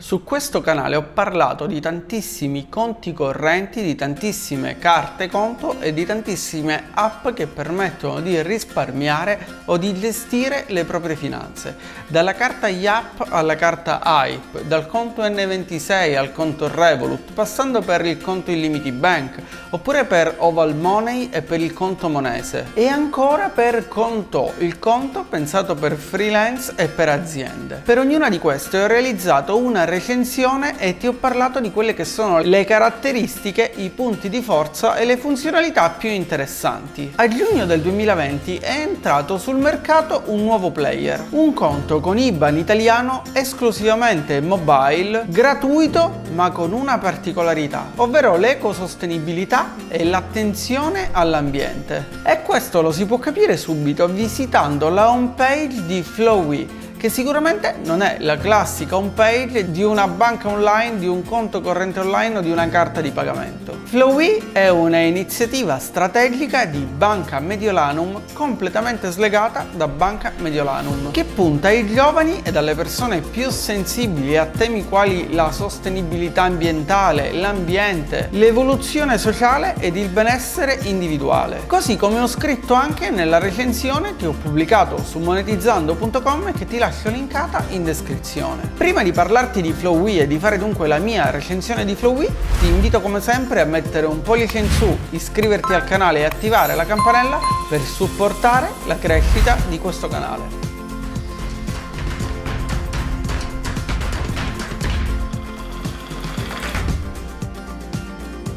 Su questo canale ho parlato di tantissimi conti correnti, di tantissime carte conto e di tantissime app che permettono di risparmiare o di gestire le proprie finanze. Dalla carta Yap alla carta Hype, dal conto N26 al conto Revolut, passando per il conto Illimiti Bank, oppure per Oval Money e per il conto Monese. E ancora per Conto, il conto pensato per freelance e per aziende. Per ognuna di queste ho realizzato una recensione e ti ho parlato di quelle che sono le caratteristiche, i punti di forza e le funzionalità più interessanti. A giugno del 2020 è entrato sul mercato un nuovo player, un conto con IBAN italiano esclusivamente mobile, gratuito ma con una particolarità, ovvero l'ecosostenibilità e l'attenzione all'ambiente. E questo lo si può capire subito visitando la home page di Flowe, che sicuramente non è la classica home page di una banca online, di un conto corrente online o di una carta di pagamento. Flowe è un'iniziativa strategica di Banca Mediolanum completamente slegata da Banca Mediolanum, che punta ai giovani e alle persone più sensibili a temi quali la sostenibilità ambientale, l'ambiente, l'evoluzione sociale ed il benessere individuale. Così come ho scritto anche nella recensione che ho pubblicato su monetizzando.com e che ti lascio linkata in descrizione. Prima di parlarti di Flowe e di fare dunque la mia recensione di Flowe, ti invito come sempre a mettere un pollice in su, iscriverti al canale e attivare la campanella per supportare la crescita di questo canale.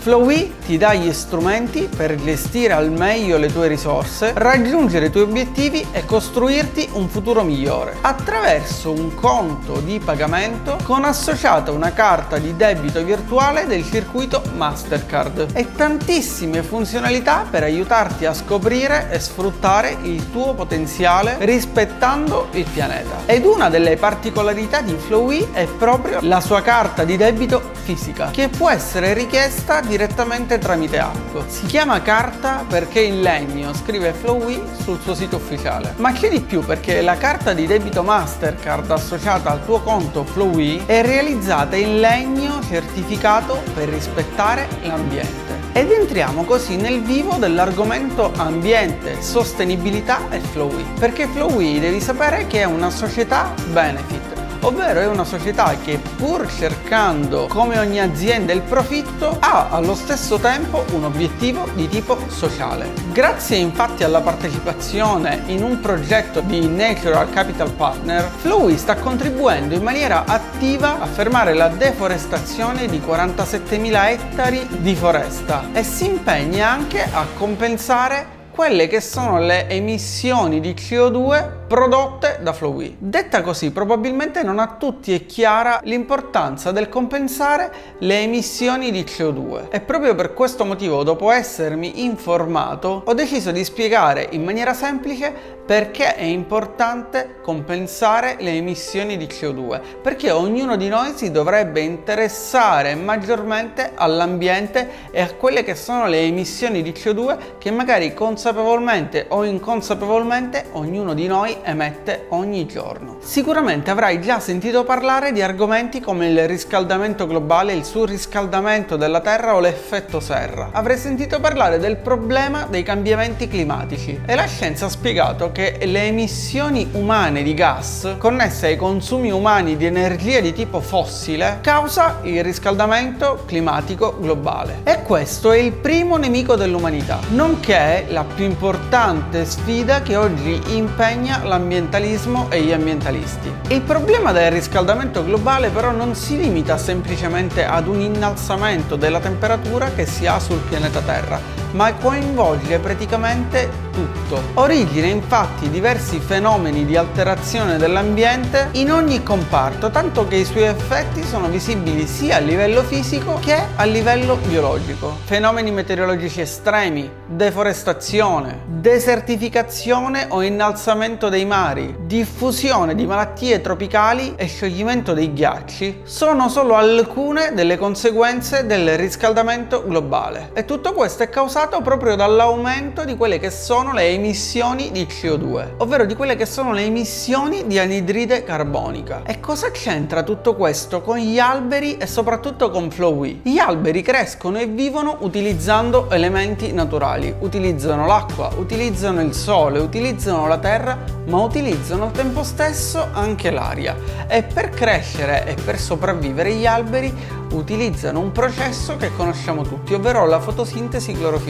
Flowe ti dà gli strumenti per gestire al meglio le tue risorse, raggiungere i tuoi obiettivi e costruirti un futuro migliore attraverso un conto di pagamento con associata una carta di debito virtuale del circuito Mastercard e tantissime funzionalità per aiutarti a scoprire e sfruttare il tuo potenziale rispettando il pianeta. Ed una delle particolarità di Flowe è proprio la sua carta di debito fisica, che può essere richiesta direttamente tramite app. Si chiama carta perché in legno, scrive Flowe sul suo sito ufficiale. Ma c'è di più, perché la carta di debito Mastercard associata al tuo conto Flowe è realizzata in legno certificato per rispettare l'ambiente. Ed entriamo così nel vivo dell'argomento ambiente, sostenibilità e Flowe, perché Flowe devi sapere che è una società benefit, ovvero è una società che, pur cercando come ogni azienda il profitto, ha allo stesso tempo un obiettivo di tipo sociale. Grazie infatti alla partecipazione in un progetto di Natural Capital Partner, Flowe sta contribuendo in maniera attiva a fermare la deforestazione di 47.000 ettari di foresta e si impegna anche a compensare quelle che sono le emissioni di CO2 prodotte da Flowe. Detta così, probabilmente non a tutti è chiara l'importanza del compensare le emissioni di CO2, e proprio per questo motivo, dopo essermi informato, ho deciso di spiegare in maniera semplice perché è importante compensare le emissioni di CO2, perché ognuno di noi si dovrebbe interessare maggiormente all'ambiente e a quelle che sono le emissioni di CO2 che magari consapevolmente o inconsapevolmente ognuno di noi emette ogni giorno. Sicuramente avrai già sentito parlare di argomenti come il riscaldamento globale, il surriscaldamento della Terra o l'effetto serra. Avrai sentito parlare del problema dei cambiamenti climatici, e la scienza ha spiegato che le emissioni umane di gas connesse ai consumi umani di energia di tipo fossile causa il riscaldamento climatico globale, e questo è il primo nemico dell'umanità, nonché la più importante sfida che oggi impegna l'ambientalismo e gli ambientalisti. Il problema del riscaldamento globale però non si limita semplicemente ad un innalzamento della temperatura che si ha sul pianeta Terra, ma coinvolge praticamente tutto. Origina infatti diversi fenomeni di alterazione dell'ambiente in ogni comparto, tanto che i suoi effetti sono visibili sia a livello fisico che a livello biologico. Fenomeni meteorologici estremi, deforestazione, desertificazione o innalzamento dei mari, diffusione di malattie tropicali e scioglimento dei ghiacci sono solo alcune delle conseguenze del riscaldamento globale. E tutto questo è causato causato proprio dall'aumento di quelle che sono le emissioni di CO2, ovvero di quelle che sono le emissioni di anidride carbonica. E cosa c'entra tutto questo con gli alberi e soprattutto con Flowe? Gli alberi crescono e vivono utilizzando elementi naturali, utilizzano l'acqua, utilizzano il sole, utilizzano la terra, ma utilizzano al tempo stesso anche l'aria. E per crescere e per sopravvivere gli alberi utilizzano un processo che conosciamo tutti, ovvero la fotosintesi clorofiliana.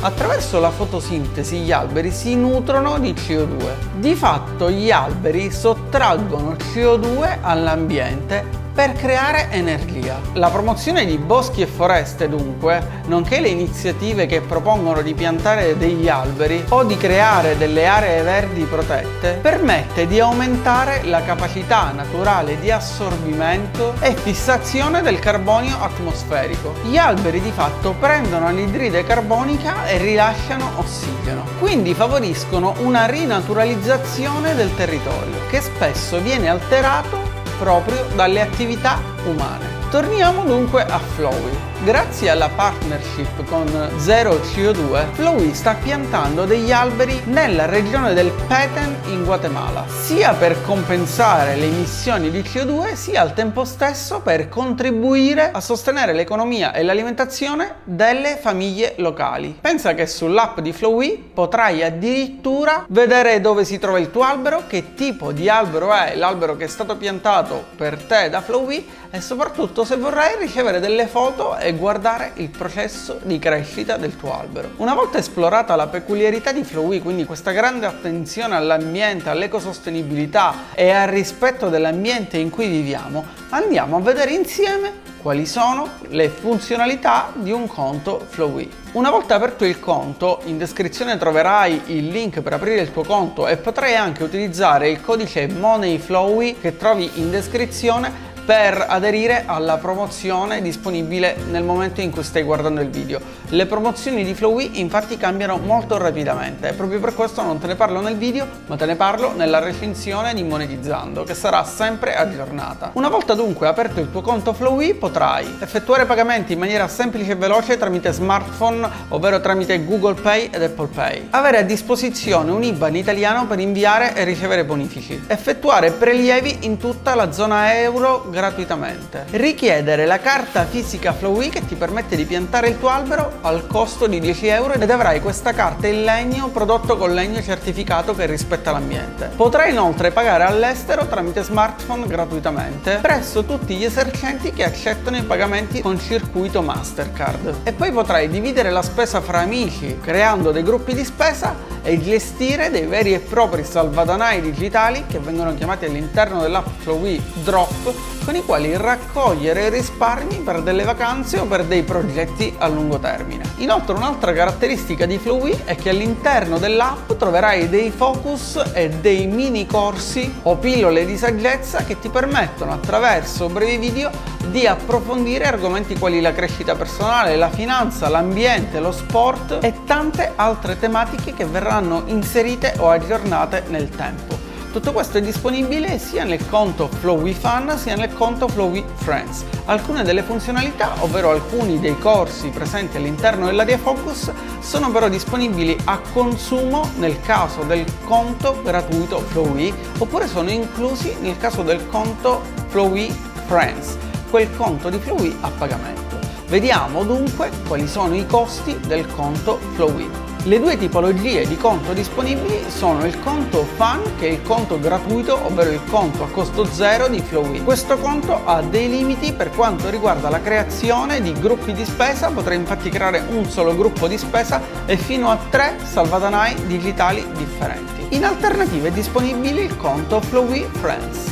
Attraverso la fotosintesi gli alberi si nutrono di CO2. Di fatto gli alberi sottraggono CO2 all'ambiente per creare energia. La promozione di boschi e foreste, dunque, nonché le iniziative che propongono di piantare degli alberi o di creare delle aree verdi protette, permette di aumentare la capacità naturale di assorbimento e fissazione del carbonio atmosferico. Gli alberi di fatto prendono anidride carbonica e rilasciano ossigeno, quindi favoriscono una rinaturalizzazione del territorio, che spesso viene alterato proprio dalle attività umane. Torniamo dunque a Flowe. Grazie alla partnership con Zero CO2, Flowe sta piantando degli alberi nella regione del Peten in Guatemala, sia per compensare le emissioni di CO2, sia al tempo stesso per contribuire a sostenere l'economia e l'alimentazione delle famiglie locali. Pensa che sull'app di Flowe potrai addirittura vedere dove si trova il tuo albero, che tipo di albero è l'albero che è stato piantato per te da Flowe, e soprattutto, se vorrai, ricevere delle foto e guardare il processo di crescita del tuo albero. Una volta esplorata la peculiarità di Flowe, quindi questa grande attenzione all'ambiente, all'ecosostenibilità e al rispetto dell'ambiente in cui viviamo, andiamo a vedere insieme quali sono le funzionalità di un conto Flowe. Una volta aperto il conto, in descrizione troverai il link per aprire il tuo conto e potrai anche utilizzare il codice MoneyFlowe che trovi in descrizione per aderire alla promozione disponibile nel momento in cui stai guardando il video. Le promozioni di Flowe infatti cambiano molto rapidamente e proprio per questo non te ne parlo nel video, ma te ne parlo nella recensione di Monetizzando, che sarà sempre aggiornata. Una volta dunque aperto il tuo conto Flowe, potrai effettuare pagamenti in maniera semplice e veloce tramite smartphone, ovvero tramite Google Pay ed Apple Pay, avere a disposizione un IBAN italiano per inviare e ricevere bonifici, effettuare prelievi in tutta la zona euro gratuitamente, richiedere la carta fisica Flowe che ti permette di piantare il tuo albero al costo di 10 euro, ed avrai questa carta in legno prodotto con legno certificato che rispetta l'ambiente. Potrai inoltre pagare all'estero tramite smartphone gratuitamente presso tutti gli esercenti che accettano i pagamenti con circuito Mastercard, e poi potrai dividere la spesa fra amici creando dei gruppi di spesa e gestire dei veri e propri salvadanai digitali, che vengono chiamati all'interno dell'app Flowe Drop, con i quali raccogliere risparmi per delle vacanze o per dei progetti a lungo termine. Inoltre un'altra caratteristica di Flowe è che all'interno dell'app troverai dei focus e dei mini corsi o pillole di saggezza che ti permettono attraverso brevi video di approfondire argomenti quali la crescita personale, la finanza, l'ambiente, lo sport e tante altre tematiche che verranno inserite o aggiornate nel tempo. Tutto questo è disponibile sia nel conto Flowe Fan sia nel conto Flowe Friends. Alcune delle funzionalità, ovvero alcuni dei corsi presenti all'interno dell'area Focus, sono però disponibili a consumo nel caso del conto gratuito Flowe, oppure sono inclusi nel caso del conto Flowe Friends, quel conto di Flowe a pagamento. Vediamo dunque quali sono i costi del conto Flowe. Le due tipologie di conto disponibili sono il conto Fan, che è il conto gratuito, ovvero il conto a costo zero di Flowe. Questo conto ha dei limiti per quanto riguarda la creazione di gruppi di spesa, potrai infatti creare un solo gruppo di spesa e fino a 3 salvadanai digitali differenti. In alternativa è disponibile il conto Flowe Friends,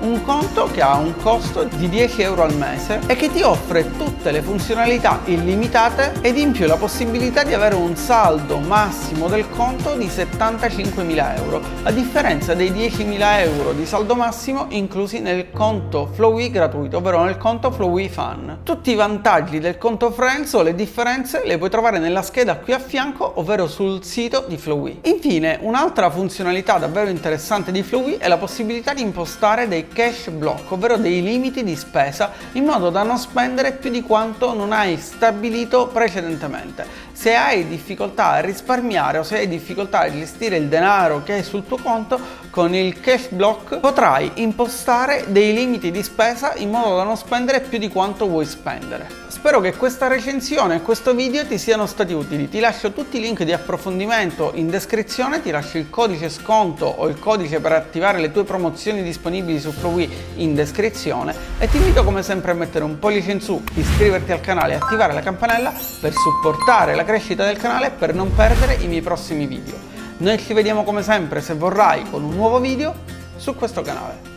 un conto che ha un costo di 10 euro al mese e che ti offre tutte le funzionalità illimitate ed in più la possibilità di avere un saldo massimo del conto di 75.000 euro, a differenza dei 10.000 euro di saldo massimo inclusi nel conto Flowe gratuito, ovvero nel conto Flowe Fan. Tutti i vantaggi del conto Friends o le differenze le puoi trovare nella scheda qui a fianco, ovvero sul sito di Flowe. Infine, un'altra funzionalità davvero interessante di Flowe è la possibilità di impostare dei cash block, ovvero dei limiti di spesa, in modo da non spendere più di quanto non hai stabilito precedentemente. Se hai difficoltà a risparmiare o se hai difficoltà a gestire il denaro che hai sul tuo conto, con il cash block potrai impostare dei limiti di spesa in modo da non spendere più di quanto vuoi spendere. Spero che questa recensione e questo video ti siano stati utili. Ti lascio tutti i link di approfondimento in descrizione, ti lascio il codice sconto o il codice per attivare le tue promozioni disponibili su Flowe in descrizione e ti invito come sempre a mettere un pollice in su, iscriverti al canale e attivare la campanella per supportare la crescita del canale e per non perdere i miei prossimi video. Noi ci vediamo come sempre, se vorrai, con un nuovo video su questo canale.